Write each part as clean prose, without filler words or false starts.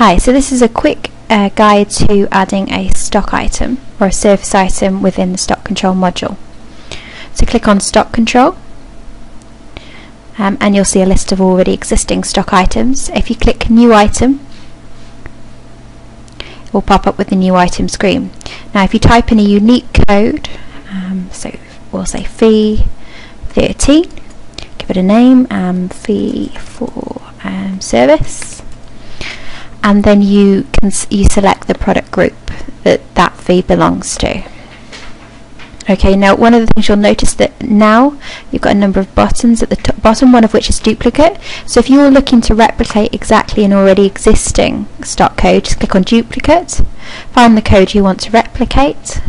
Hi, so this is a quick guide to adding a stock item or a service item within the stock control module. So click on stock control and you'll see a list of already existing stock items. If you click new item, it will pop up with the new item screen. Now if you type in a unique code, so we'll say fee 13, give it a name, fee for service, and then you select the product group that fee belongs to. Okay, now one of the things you'll notice that now you've got a number of buttons at the bottom, one of which is duplicate. So if you're looking to replicate exactly an already existing stock code, just click on duplicate, find the code you want to replicate,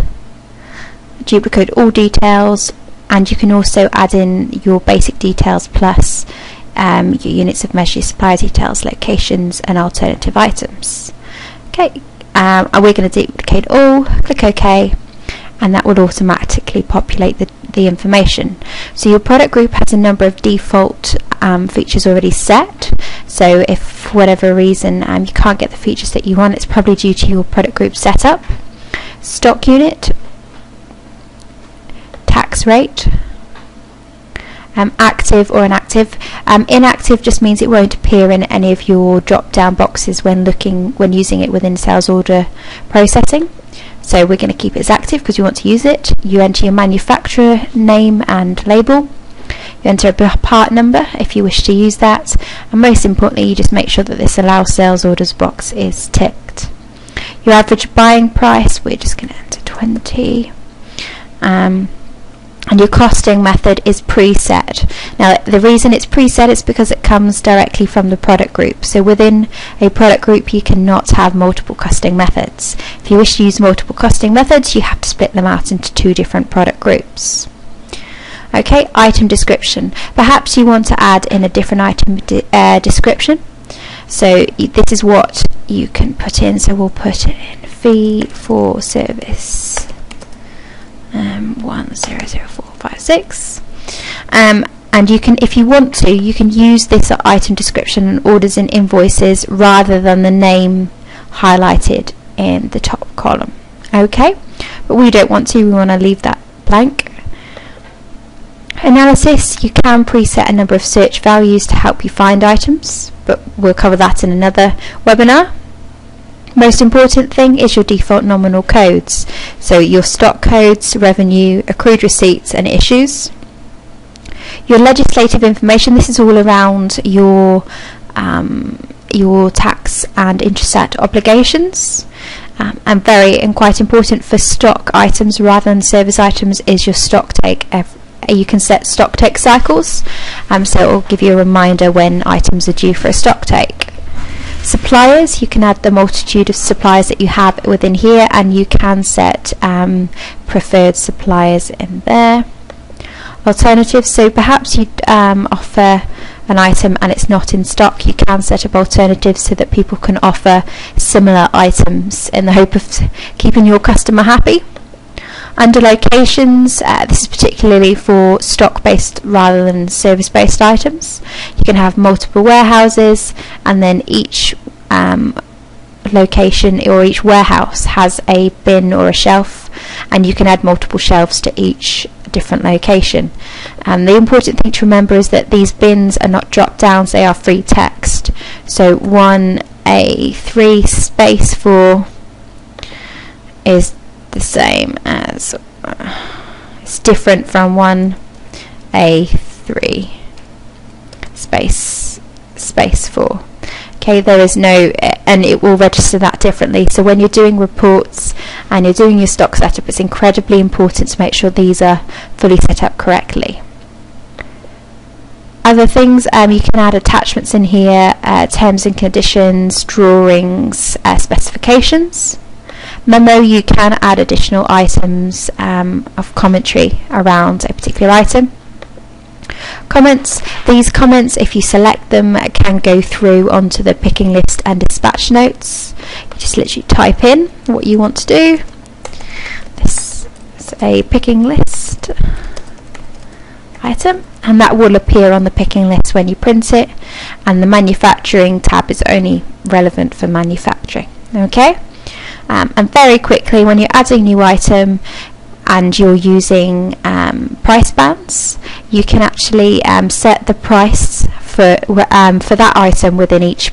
duplicate all details, and you can also add in your basic details plus your units of measure, supply details, locations and alternative items. Okay, and we're going to duplicate all, click OK, and that will automatically populate the information. So your product group has a number of default features already set, so if for whatever reason you can't get the features that you want, it's probably due to your product group setup. Stock unit, tax rate, active or inactive. Inactive just means it won't appear in any of your drop-down boxes when using it within sales order processing. So we're going to keep it as active because you want to use it. You enter your manufacturer name and label. You enter a part number if you wish to use that, and most importantly, you just make sure that this allow sales orders box is ticked. Your average buying price, we're just going to enter 20. And your costing method is preset. Now the reason it's preset is because it comes directly from the product group. So within a product group you cannot have multiple costing methods. If you wish to use multiple costing methods, you have to split them out into two different product groups. Okay, item description. Perhaps you want to add in a different item description. So this is what you can put in. So we'll put in fee for service 100456, and you can, if you want to, you can use this item description in orders and invoices rather than the name highlighted in the top column. Okay, but we don't want to. We want to leave that blank. Analysis. You can preset a number of search values to help you find items, but we'll cover that in another webinar. Most important thing is your default nominal codes, so your stock codes, revenue, accrued receipts and issues. Your legislative information, this is all around your tax and interstat obligations, and quite important for stock items rather than service items is your stock take. You can set stock take cycles, so it will give you a reminder when items are due for a stock take. Suppliers, you can add the multitude of suppliers that you have within here, and you can set preferred suppliers in there. Alternatives, so perhaps you offer an item and it's not in stock, you can set up alternatives so that people can offer similar items in the hope of keeping your customer happy. Under locations, this is particularly for stock-based rather than service-based items. You can have multiple warehouses, and then each location or each warehouse has a bin or a shelf, and you can add multiple shelves to each different location. And the important thing to remember is that these bins are not drop-downs, they are free text. So 1A3 space 4 is the same as it's different from 1A3 space 4. Okay, there is no, and it will register that differently. So when you're doing reports and you're doing your stock setup, it's incredibly important to make sure these are fully set up correctly. Other things, you can add attachments in here, terms and conditions, drawings, specifications. Memo, you can add additional items of commentary around a particular item. Comments, these comments, if you select them, can go through onto the picking list and dispatch notes. You just literally type in what you want to do. This is a picking list item, and that will appear on the picking list when you print it, and the manufacturing tab is only relevant for manufacturing. Okay, and very quickly, when you're adding new item and you're using price bands, you can actually set the price for that item within each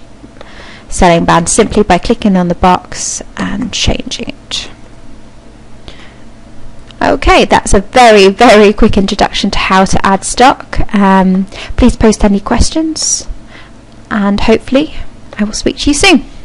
selling band simply by clicking on the box and changing it. Okay, that's a very, very quick introduction to how to add stock. Please post any questions, and hopefully I will speak to you soon.